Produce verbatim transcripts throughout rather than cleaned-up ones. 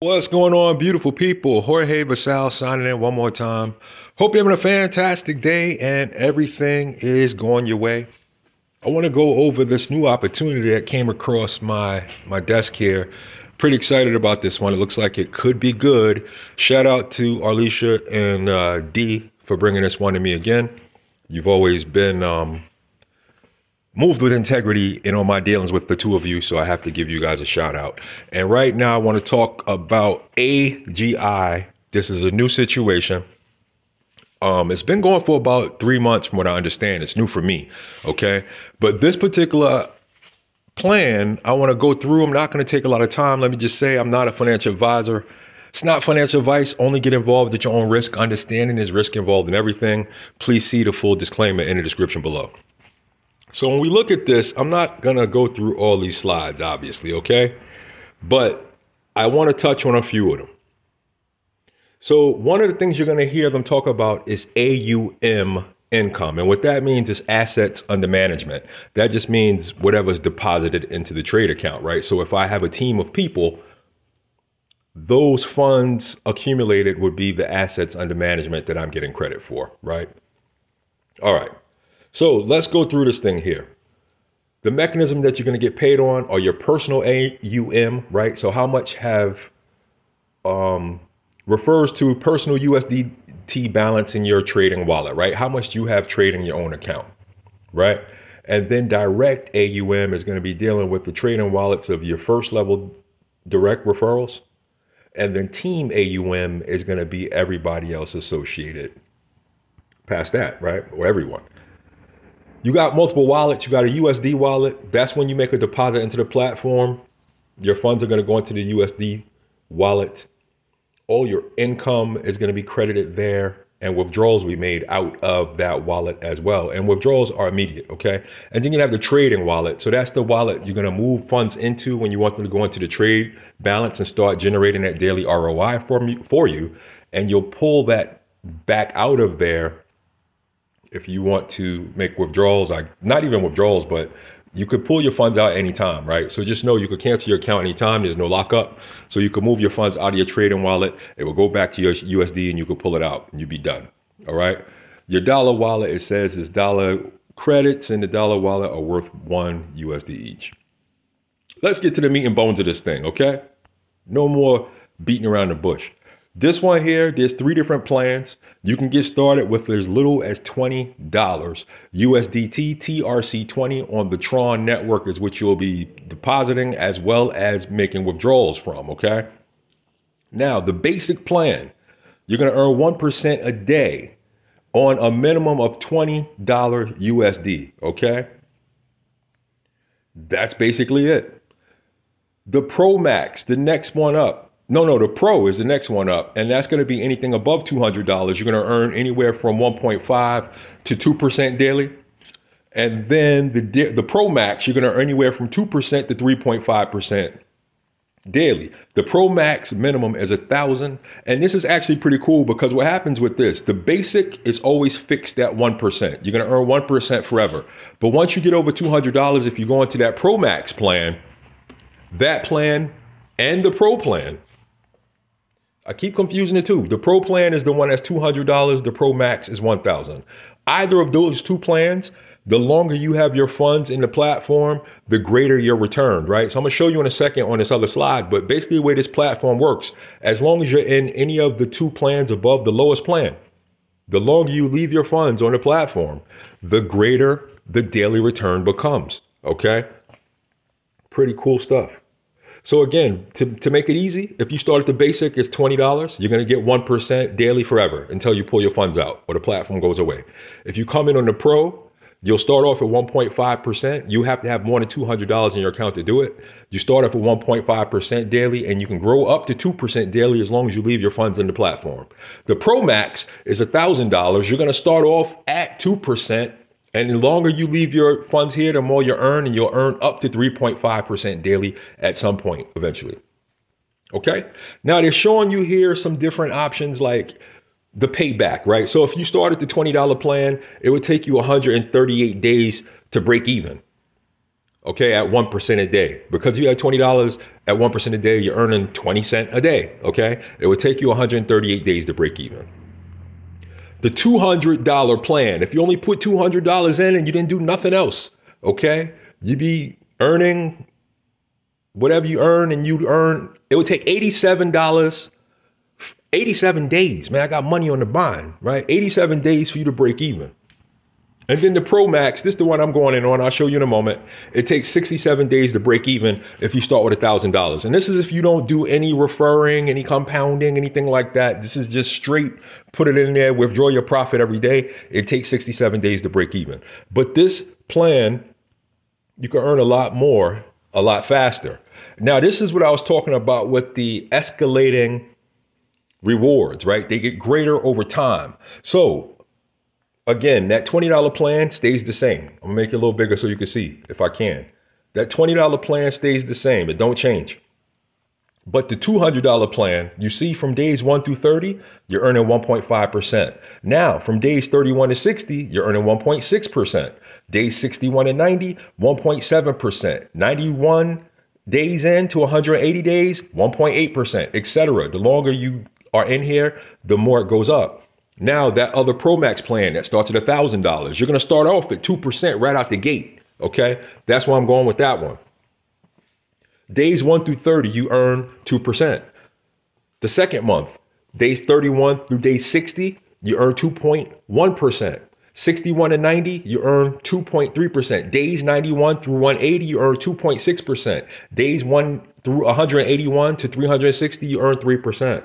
What's going on, beautiful people? Jorge Vassall signing in one more time. Hope you're having a fantastic day and everything is going your way. I want to go over this new opportunity that came across my, my desk here. Pretty excited about this one. It looks like it could be good. Shout out to Arlesha and uh, D for bringing this one to me again. You've always been um, moved with integrity in all my dealings with the two of you, so I have to give you guys a shout out. And right now I want to talk about A G I. This is a new situation. Um, it's been going for about three months from what I understand. It's new for me, okay? But this particular plan, I want to go through. I'm not going to take a lot of time. Let me just say I'm not a financial advisor. It's not financial advice. Only get involved at your own risk. Understanding is risk involved in everything. Please see the full disclaimer in the description below. So when we look at this, I'm not going to go through all these slides, obviously, okay? But I want to touch on a few of them. So one of the things you're going to hear them talk about is A U M income. And what that means is assets under management. That just means whatever's deposited into the trade account, right? So if I have a team of people, those funds accumulated would be the assets under management that I'm getting credit for, right? All right. So let's go through this thing here. The mechanism that you're going to get paid on are your personal A U M, right? So how much have um, refers to personal U S D T balance in your trading wallet, right? How much do you have trading your own account, right? And then direct A U M is going to be dealing with the trading wallets of your first level direct referrals. And then team A U M is going to be everybody else associated past that, right? Or everyone. You got multiple wallets. You got a U S D wallet. That's when you make a deposit into the platform. Your funds are going to go into the U S D wallet. All your income is going to be credited there. And withdrawals will be made out of that wallet as well. And withdrawals are immediate, okay? And then you have the trading wallet. So that's the wallet you're going to move funds into when you want them to go into the trade balance and start generating that daily R O I for, me, for you. And you'll pull that back out of there. If you want to make withdrawals, like not even withdrawals, but you could pull your funds out anytime, right? So just know you could cancel your account anytime. There's no lockup. So you can move your funds out of your trading wallet. It will go back to your U S D and you could pull it out and you'd be done. All right. Your dollar wallet, it says is dollar credits in the dollar wallet are worth one U S D each. Let's get to the meat and bones of this thing. Okay. No more beating around the bush. This one here, there's three different plans. You can get started with as little as twenty dollars. U S D T T R C twenty on the Tron network is what you'll be depositing as well as making withdrawals from, okay? Now, the basic plan, you're gonna earn one percent a day on a minimum of twenty dollars U S D, okay? That's basically it. The Pro Max, the next one up, No, no, the Pro is the next one up, and that's going to be anything above two hundred dollars. You're going to earn anywhere from one point five to two percent daily. And then the, the Pro Max, you're going to earn anywhere from two percent to three point five percent daily. The Pro Max minimum is one thousand dollars, and this is actually pretty cool because what happens with this, the basic is always fixed at one percent. You're going to earn one percent forever. But once you get over two hundred dollars, if you go into that Pro Max plan, that plan and the Pro plan, I keep confusing the two. The Pro plan is the one that's two hundred dollars. The Pro Max is one thousand dollars. Either of those two plans, the longer you have your funds in the platform, the greater your return, right? So I'm going to show you in a second on this other slide, but basically the way this platform works, as long as you're in any of the two plans above the lowest plan, the longer you leave your funds on the platform, the greater the daily return becomes, okay? Pretty cool stuff. So again, to, to make it easy, if you start at the basic, it's twenty dollars. You're going to get one percent daily forever until you pull your funds out or the platform goes away. If you come in on the Pro, you'll start off at one point five percent. You have to have more than two hundred dollars in your account to do it. You start off at one point five percent daily and you can grow up to two percent daily as long as you leave your funds in the platform. The Pro Max is one thousand dollars. You're going to start off at two percent. And the longer you leave your funds here, the more you earn, and you'll earn up to three point five percent daily at some point eventually. Okay. Now they're showing you here some different options like the payback, right? So if you started the twenty dollar plan, it would take you one hundred thirty-eight days to break even. okay, at one percent a day. Because you had twenty dollars at one percent a day, you're earning twenty cents a day, okay? It would take you one hundred thirty-eight days to break even. The two hundred dollar plan, if you only put two hundred dollars in and you didn't do nothing else, okay? You'd be earning whatever you earn and you'd earn, it would take eighty-seven dollars, eighty-seven days, man, I got money on the vine, right? eighty-seven days for you to break even. And then the Pro Max, this is the one I'm going in on. I'll show you in a moment. It takes sixty-seven days to break even if you start with one thousand dollars. And this is if you don't do any referring, any compounding, anything like that. This is just straight, put it in there, withdraw your profit every day. It takes sixty-seven days to break even. But this plan, you can earn a lot more, a lot faster. Now, this is what I was talking about with the escalating rewards, right? They get greater over time. So, again, that twenty dollar plan stays the same. I'm gonna make it a little bigger so you can see if I can. That twenty dollar plan stays the same, it don't change. But the two hundred dollar plan, you see from days one through thirty, you're earning one point five percent. Now, from days thirty-one to sixty, you're earning one point six percent. Days sixty-one to ninety, one point seven percent. ninety-one days in to one hundred eighty days, one point eight percent, et cetera. The longer you are in here, the more it goes up. Now that other Pro Max plan that starts at one thousand dollars, you're gonna start off at two percent right out the gate, okay? That's why I'm going with that one. Days one through thirty, you earn two percent. The second month, days thirty-one through day sixty, you earn two point one percent. sixty-one to ninety, you earn two point three percent. Days ninety-one through one eighty, you earn two point six percent. Days one through one hundred eighty-one to three hundred sixty, you earn three percent.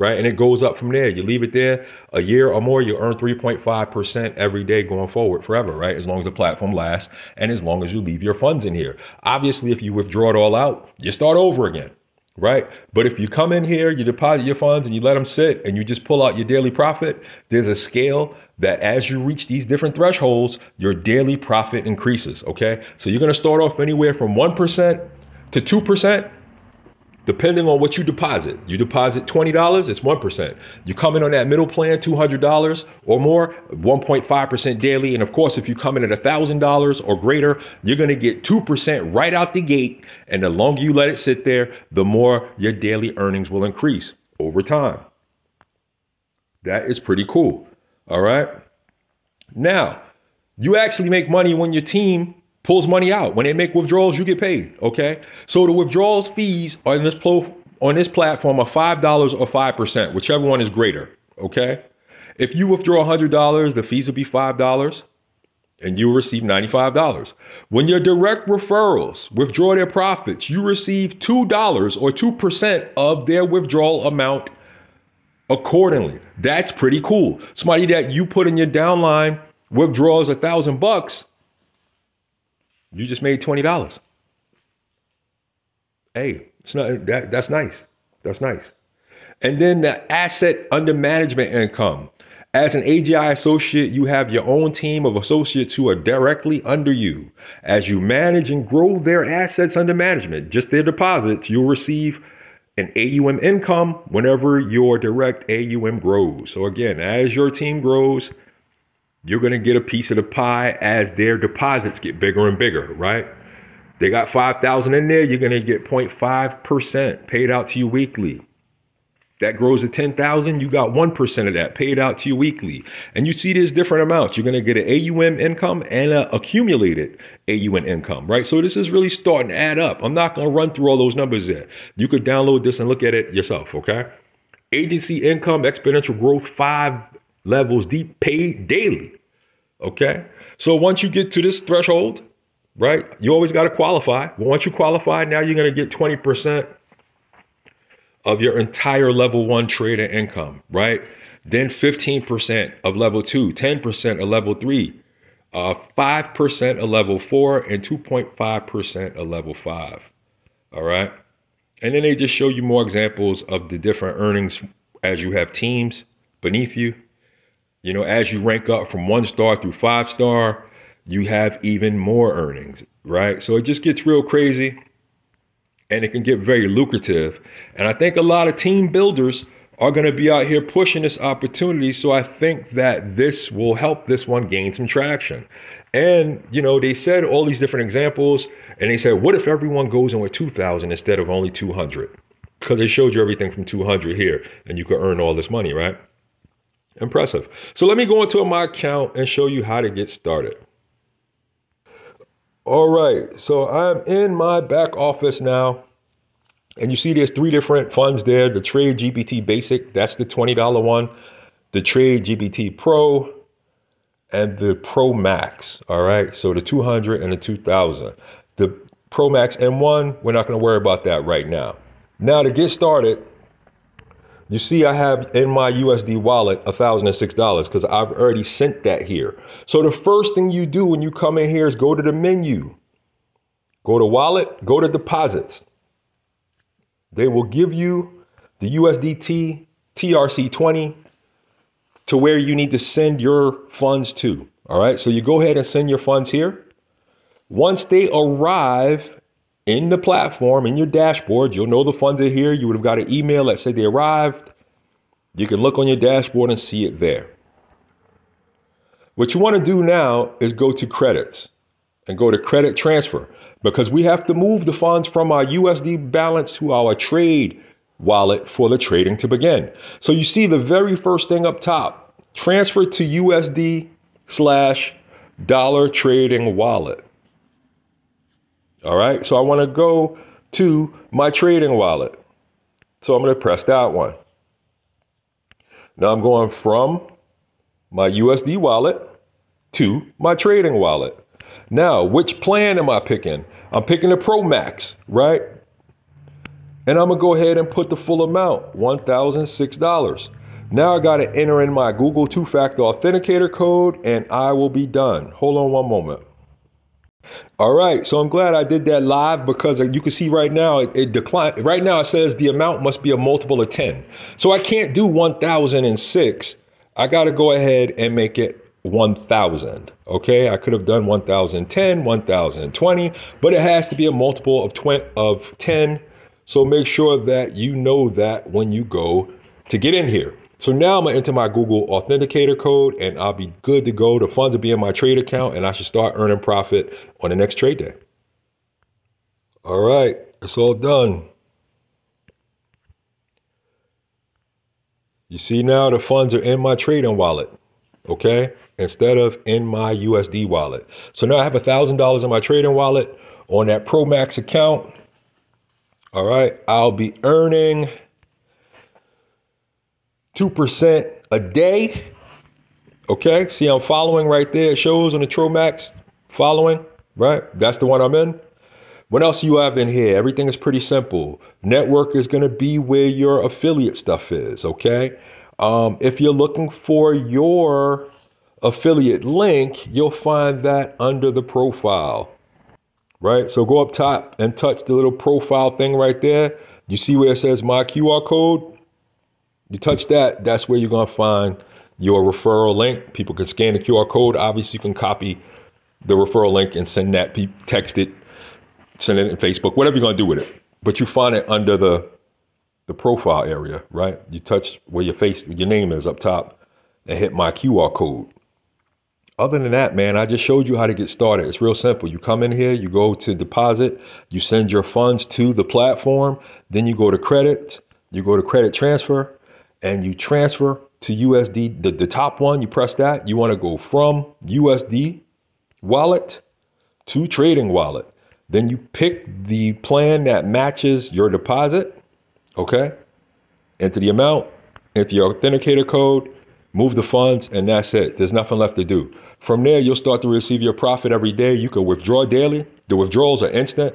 Right? And it goes up from there. You leave it there a year or more, you earn three point five percent every day going forward forever, right? As long as the platform lasts and as long as you leave your funds in here. Obviously, if you withdraw it all out, you start over again, right? But if you come in here, you deposit your funds and you let them sit and you just pull out your daily profit, there's a scale that as you reach these different thresholds, your daily profit increases, okay? So you're gonna start off anywhere from one percent to two percent. Depending on what you deposit. You deposit twenty dollars, it's one percent. You come in on that middle plan, two hundred dollars or more, one point five percent daily. And of course, if you come in at one thousand dollars or greater, you're gonna get two percent right out the gate. And the longer you let it sit there, the more your daily earnings will increase over time. That is pretty cool, all right? Now, you actually make money when your team pulls money out. When they make withdrawals, you get paid, okay? So the withdrawals fees on this, on this platform are five dollars or five percent, whichever one is greater, okay? If you withdraw one hundred dollars, the fees will be five dollars and you'll receive ninety-five dollars. When your direct referrals withdraw their profits, you receive two dollars or two percent of their withdrawal amount accordingly. That's pretty cool. Somebody that you put in your downline withdraws a thousand bucks, you just made twenty dollars. Hey, it's not, that, that's nice. That's nice. And then the asset under management income. As an A G I associate, you have your own team of associates who are directly under you. As you manage and grow their assets under management, just their deposits, you'll receive an A U M income whenever your direct A U M grows. So again, as your team grows, you're gonna get a piece of the pie as their deposits get bigger and bigger, right? They got five thousand in there, you're gonna get zero point five percent paid out to you weekly. That grows to ten thousand, you got one percent of that paid out to you weekly. And you see there's different amounts. You're gonna get an A U M income and an accumulated A U M income, right? So this is really starting to add up. I'm not gonna run through all those numbers there. You could download this and look at it yourself, okay? Agency income, exponential growth, five levels deep, paid daily. Okay, so once you get to this threshold, right, you always got to qualify. Once you qualify, now you're going to get twenty percent of your entire level one trader income, right? Then fifteen percent of level two, ten percent of level three, uh, five percent of level four, and two point five percent of level five. All right. And then they just show you more examples of the different earnings as you have teams beneath you. You know, as you rank up from one star through five star, you have even more earnings, right? So it just gets real crazy and it can get very lucrative. And I think a lot of team builders are going to be out here pushing this opportunity. So I think that this will help this one gain some traction. And, you know, they said all these different examples, and they said, what if everyone goes in with two thousand instead of only two hundred? Because they showed you everything from two hundred here, and you could earn all this money, right? Impressive. So let me go into my account and show you how to get started. All right, so I'm in my back office now, and you see there's three different funds there. The Trade G P T Basic, that's the twenty dollar one. The Trade G P T Pro, and the Pro Max, all right? So the two hundred and the two thousand. The Pro Max M one, we're not gonna worry about that right now. Now to get started, you see I have in my U S D wallet one thousand six dollars because I've already sent that here. So the first thing you do when you come in here is go to the menu, go to wallet, go to deposits. They will give you the U S D T T R C twenty to where you need to send your funds to, all right? So you go ahead and send your funds here. Once they arrive in the platform, in your dashboard, you'll know the funds are here. You would have got an email that said they arrived. You can look on your dashboard and see it there. What you wanna do now is go to credits and go to credit transfer, because we have to move the funds from our U S D balance to our trade wallet for the trading to begin. So you see the very first thing up top, transfer to U S D slash dollar trading wallet. All right, so I want to go to my trading wallet. So I'm going to press that one. Now I'm going from my U S D wallet to my trading wallet. Now, which plan am I picking? I'm picking the Pro Max, right? And I'm gonna go ahead and put the full amount, one thousand six dollars. Now I gotta enter in my Google two-factor authenticator code and I will be done. Hold on one moment. All right, so I'm glad I did that live, because you can see right now it, it declined. Right now it says the amount must be a multiple of ten. So I can't do one thousand six. I gotta go ahead and make it one thousand, okay? I could have done one thousand ten, one thousand twenty, but it has to be a multiple of, twenty, of ten. So make sure that you know that when you go to get in here. So now I'm gonna enter my Google Authenticator code and I'll be good to go. The funds will be in my trade account and I should start earning profit on the next trade day. All right, it's all done. You see now the funds are in my trading wallet, okay? Instead of in my U S D wallet. So now I have one thousand dollars in my trading wallet on that Pro Max account. All right, I'll be earning two percent a day. Okay, see I'm following right there. It shows on the Tromax, following, right? That's the one I'm in. What else do you have in here? Everything is pretty simple. Network is gonna be where your affiliate stuff is, okay? Um, if you're looking for your affiliate link, you'll find that under the profile. Right, so go up top and touch the little profile thing right there. You see where it says my Q R code? You touch that, that's where you're gonna find your referral link. People can scan the Q R code. Obviously you can copy the referral link and send that, text it, send it in Facebook, whatever you're gonna do with it. But you find it under the, the profile area, right? You touch where your face, your name is up top and hit my Q R code. Other than that, man, I just showed you how to get started. It's real simple. You come in here, you go to deposit, you send your funds to the platform, then you go to credit, you go to credit transfer, and you transfer to U S D, the, the top one, you press that. You wanna go from U S D wallet to trading wallet. Then you pick the plan that matches your deposit, okay? Enter the amount, enter your authenticator code, move the funds, and that's it. There's nothing left to do. From there, you'll start to receive your profit every day. You can withdraw daily. The withdrawals are instant.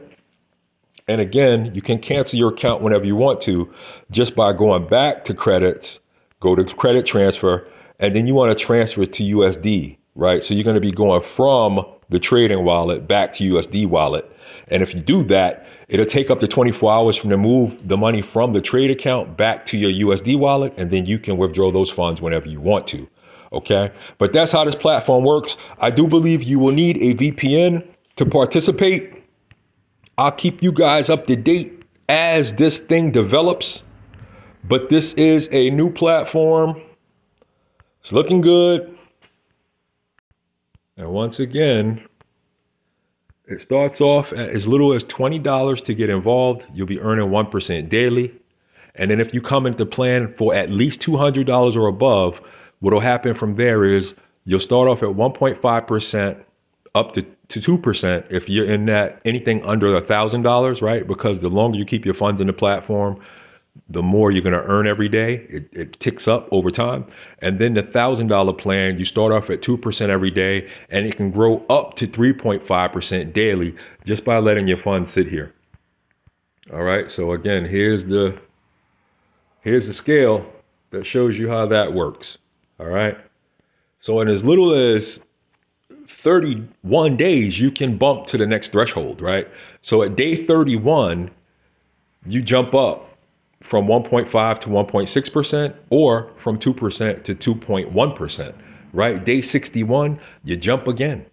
And again, you can cancel your account whenever you want to just by going back to credits, go to credit transfer, and then you want to transfer to U S D, right? So you're going to be going from the trading wallet back to U S D wallet. And if you do that, it'll take up to twenty-four hours from to move the money from the trade account back to your U S D wallet, and then you can withdraw those funds whenever you want to, okay? But that's how this platform works. I do believe you will need a V P N to participate. I'll keep you guys up to date as this thing develops, but this is a new platform. It's looking good. And once again, it starts off at as little as twenty dollars to get involved. You'll be earning one percent daily. And then if you come into plan for at least two hundred dollars or above, what will happen from there is you'll start off at one point five percent up to, to two percent if you're in that anything under one thousand dollars, right? Because the longer you keep your funds in the platform, the more you're going to earn every day. It, it ticks up over time. And then the one thousand dollar plan, you start off at two percent every day, and it can grow up to three point five percent daily just by letting your funds sit here. All right, so again, here's the... Here's the scale that shows you how that works, all right? So in as little as thirty-one days, you can bump to the next threshold, right? So at day thirty-one, you jump up from one point five to one point six percent or from two percent to two point one percent, right? Day sixty-one, you jump again,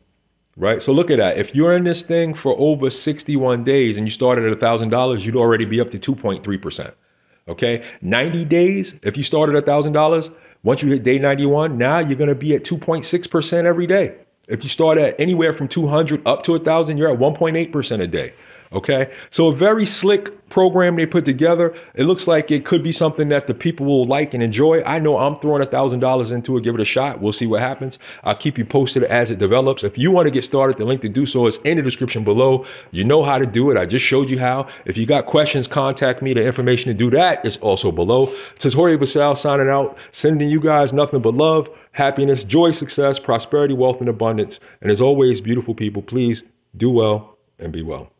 right? So look at that. If you're in this thing for over sixty-one days and you started at one thousand dollars, you'd already be up to two point three percent. Okay, ninety days, if you started one thousand dollars, once you hit day ninety-one, now you're going to be at two point six percent every day. If you start at anywhere from two hundred up to one thousand, you're at one point eight percent a day. Okay, so a very slick program they put together. It looks like it could be something that the people will like and enjoy. I know I'm throwing one thousand dollars into it. Give it a shot. We'll see what happens. I'll keep you posted as it develops. If you want to get started, the link to do so is in the description below. You know how to do it. I just showed you how. If you got questions, contact me. The information to do that is also below. This is Jorge Vassall signing out, sending you guys nothing but love, happiness, joy, success, prosperity, wealth, and abundance. And as always, beautiful people, please do well and be well.